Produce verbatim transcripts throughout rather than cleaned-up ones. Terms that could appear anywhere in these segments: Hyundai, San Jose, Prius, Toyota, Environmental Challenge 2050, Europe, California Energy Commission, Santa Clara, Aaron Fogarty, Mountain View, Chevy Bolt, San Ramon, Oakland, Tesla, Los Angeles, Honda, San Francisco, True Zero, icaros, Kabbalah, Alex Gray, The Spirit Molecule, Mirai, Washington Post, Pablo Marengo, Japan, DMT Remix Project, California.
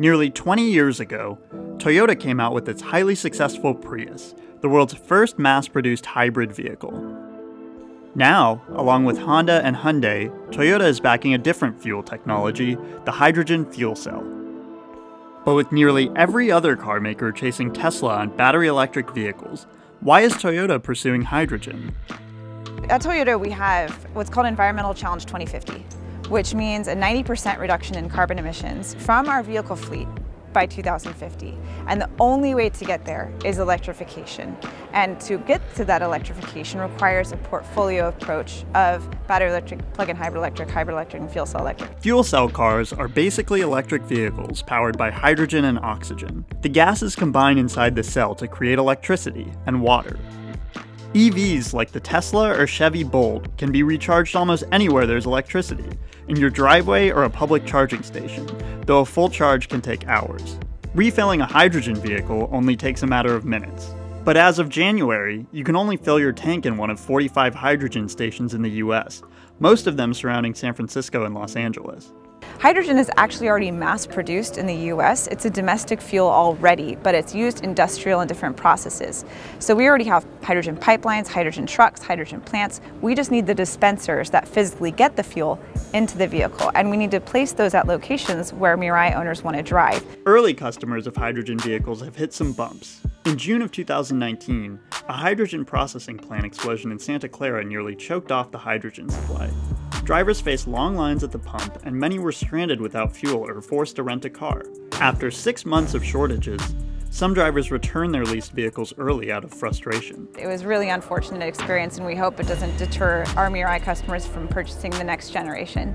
Nearly twenty years ago, Toyota came out with its highly successful Prius, the world's first mass-produced hybrid vehicle. Now, along with Honda and Hyundai, Toyota is backing a different fuel technology, the hydrogen fuel cell. But with nearly every other car maker chasing Tesla on battery electric vehicles, why is Toyota pursuing hydrogen? At Toyota, we have what's called Environmental Challenge twenty fifty, which means a ninety percent reduction in carbon emissions from our vehicle fleet by two thousand fifty. And the only way to get there is electrification. And to get to that electrification requires a portfolio approach of battery electric, plug-in hybrid electric, hybrid electric, and fuel cell electric. Fuel cell cars are basically electric vehicles powered by hydrogen and oxygen. The gases combine inside the cell to create electricity and water. E Vs like the Tesla or Chevy Bolt can be recharged almost anywhere there's electricity, in your driveway or a public charging station, though a full charge can take hours. Refilling a hydrogen vehicle only takes a matter of minutes. But as of January, you can only fill your tank in one of forty-five hydrogen stations in the U S, most of them surrounding San Francisco and Los Angeles. Hydrogen is actually already mass-produced in the U S. It's a domestic fuel already, but it's used industrial in different processes. So we already have hydrogen pipelines, hydrogen trucks, hydrogen plants. We just need the dispensers that physically get the fuel into the vehicle, and we need to place those at locations where Mirai owners want to drive. Early customers of hydrogen vehicles have hit some bumps. In June of two thousand nineteen, a hydrogen processing plant explosion in Santa Clara nearly choked off the hydrogen supply. Drivers faced long lines at the pump, and many were stranded without fuel or forced to rent a car. After six months of shortages, some drivers returned their leased vehicles early out of frustration. It was a really unfortunate experience, and we hope it doesn't deter our Mirai customers from purchasing the next generation.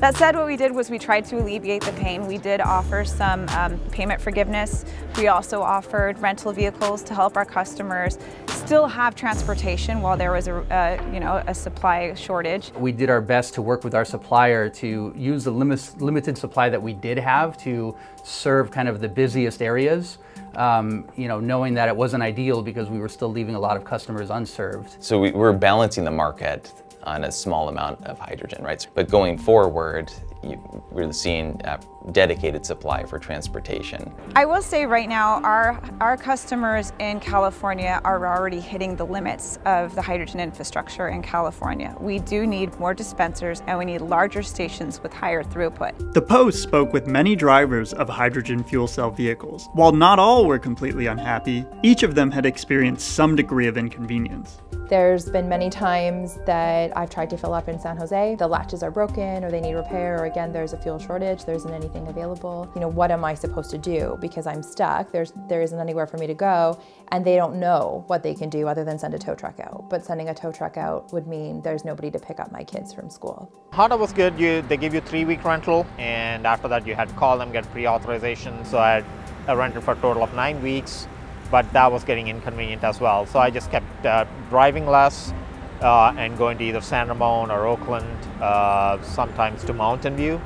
That said, what we did was we tried to alleviate the pain. We did offer some um, payment forgiveness. We also offered rental vehicles to help our customers still have transportation while there was a, uh, you know, a supply shortage. We did our best to work with our supplier to use the lim limited supply that we did have to serve kind of the busiest areas, um, you know, knowing that it wasn't ideal because we were still leaving a lot of customers unserved. So we were balancing the market on a small amount of hydrogen, right? But going forward, you, we're seeing uh, dedicated supply for transportation. I will say right now, our, our customers in California are already hitting the limits of the hydrogen infrastructure in California. We do need more dispensers, and we need larger stations with higher throughput. The Post spoke with many drivers of hydrogen fuel cell vehicles. While not all were completely unhappy, each of them had experienced some degree of inconvenience. There's been many times that I've tried to fill up in San Jose. The latches are broken, or they need repair, or again, there's a fuel shortage, there isn't anything available. You know, what am I supposed to do? Because I'm stuck, there's, there isn't anywhere for me to go, and they don't know what they can do other than send a tow truck out. But sending a tow truck out would mean there's nobody to pick up my kids from school. Honda was good. You, they give you three-week rental, and after that you had to call them, get pre-authorization, so I had a rental for a total of nine weeks. But that was getting inconvenient as well. So I just kept uh, driving less uh, and going to either San Ramon or Oakland, uh, sometimes to Mountain View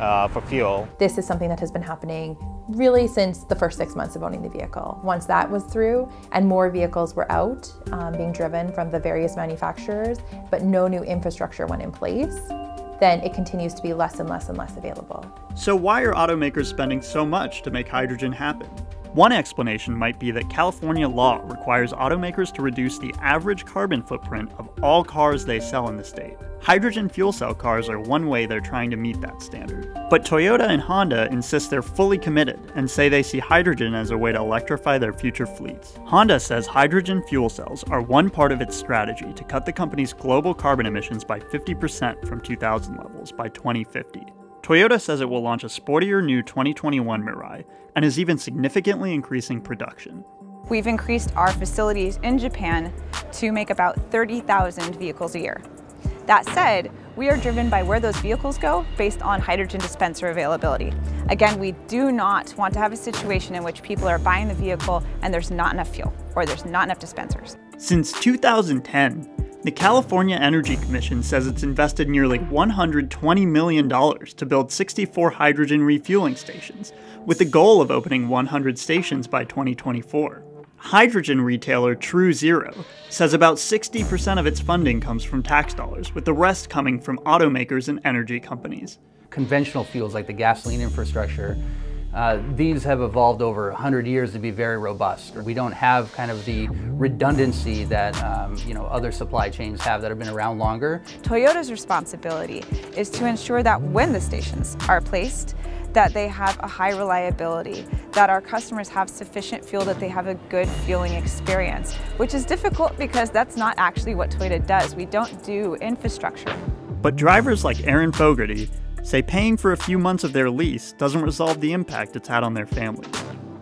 uh, for fuel. This is something that has been happening really since the first six months of owning the vehicle. Once that was through and more vehicles were out um, being driven from the various manufacturers, but no new infrastructure went in place, then it continues to be less and less and less available. So why are automakers spending so much to make hydrogen happen? One explanation might be that California law requires automakers to reduce the average carbon footprint of all cars they sell in the state. Hydrogen fuel cell cars are one way they're trying to meet that standard. But Toyota and Honda insist they're fully committed and say they see hydrogen as a way to electrify their future fleets. Honda says hydrogen fuel cells are one part of its strategy to cut the company's global carbon emissions by fifty percent from two thousand levels by twenty fifty. Toyota says it will launch a sportier new twenty twenty-one Mirai, and is even significantly increasing production. We've increased our facilities in Japan to make about thirty thousand vehicles a year. That said, we are driven by where those vehicles go based on hydrogen dispenser availability. Again, we do not want to have a situation in which people are buying the vehicle and there's not enough fuel, or there's not enough dispensers. Since two thousand ten, the California Energy Commission says it's invested nearly one hundred twenty million dollars to build sixty-four hydrogen refueling stations, with the goal of opening one hundred stations by twenty twenty-four. Hydrogen retailer True Zero says about sixty percent of its funding comes from tax dollars, with the rest coming from automakers and energy companies. Conventional fuels like the gasoline infrastructure Uh, these have evolved over one hundred years to be very robust. We don't have kind of the redundancy that um, you know, other supply chains have that have been around longer. Toyota's responsibility is to ensure that when the stations are placed, that they have a high reliability, that our customers have sufficient fuel, that they have a good fueling experience, which is difficult because that's not actually what Toyota does. We don't do infrastructure. But drivers like Aaron Fogarty say paying for a few months of their lease doesn't resolve the impact it's had on their families.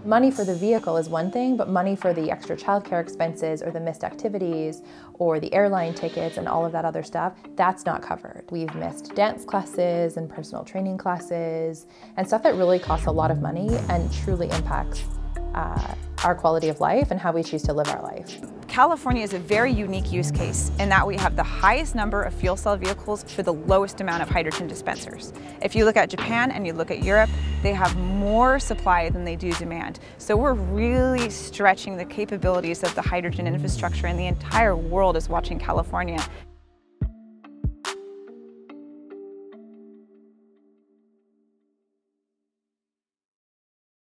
Money for the vehicle is one thing, but money for the extra childcare expenses or the missed activities or the airline tickets and all of that other stuff, that's not covered. We've missed dance classes and personal training classes and stuff that really costs a lot of money and truly impacts uh, our quality of life and how we choose to live our life. California is a very unique use case in that we have the highest number of fuel cell vehicles for the lowest amount of hydrogen dispensers. If you look at Japan and you look at Europe, they have more supply than they do demand. So we're really stretching the capabilities of the hydrogen infrastructure, and the entire world is watching California.